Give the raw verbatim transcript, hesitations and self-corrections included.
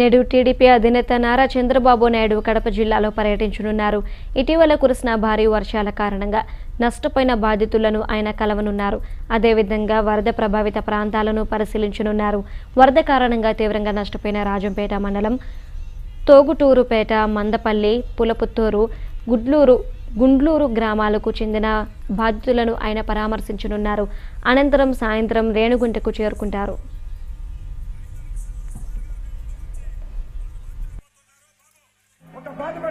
నేడు టీడీపీ అధినేత నారా చంద్రబాబు నాయుడు కడప జిల్లాలో పర్యటించనున్నారు. ఇటీవల కురిసిన భారీ వర్షాల కారణంగా నష్టపోయిన బాధితులను ఆయన కలవనున్నారు. అదేవిధంగా వరద ప్రభావిత ప్రాంతాలను పరిశీలించనున్నారు. వరద కారణంగా తీవ్రంగా నష్టపోయిన రాజంపేట మండలం, తోగుటూరుపేట, మందపల్లి, పులపుత్తూరు, గుడ్లూరు గుండ్లూరు గ్రామాలకు చెందిన బాధితులను ఆయన పరామర్శించనున్నారు. అనంతరం సాయంత్రం రేణుగుంటకు చేరుకుంటారు. ఒక బాధ